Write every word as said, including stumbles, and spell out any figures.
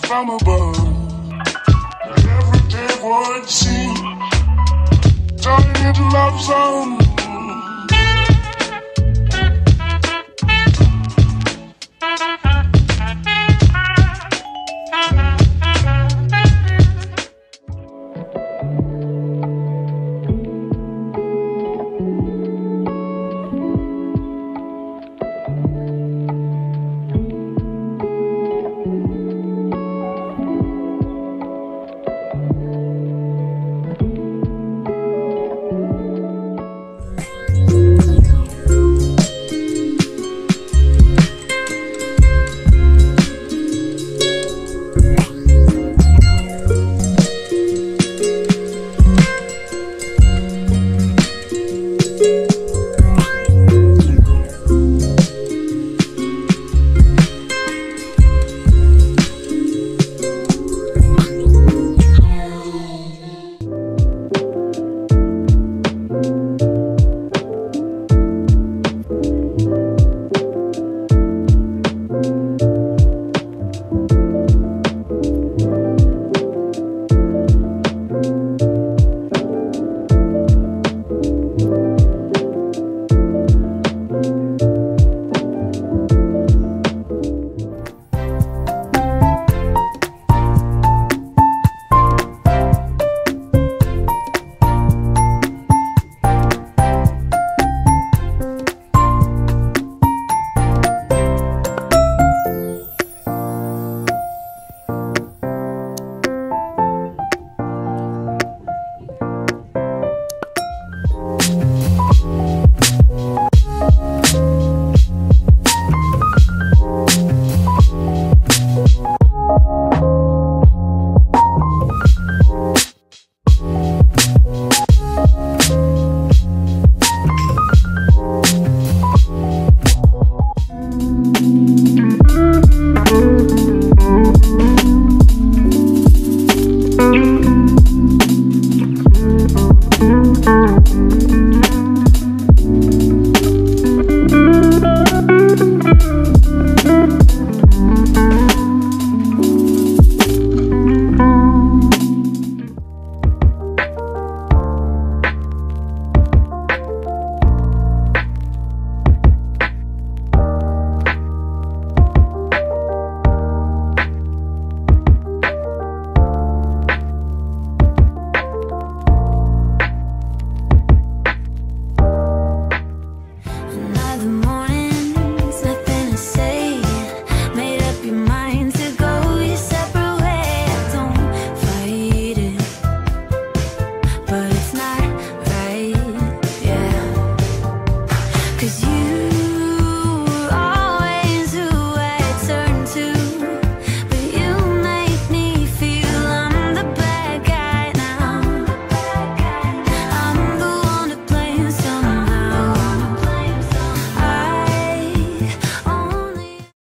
From above, every day would seem turning into love zone.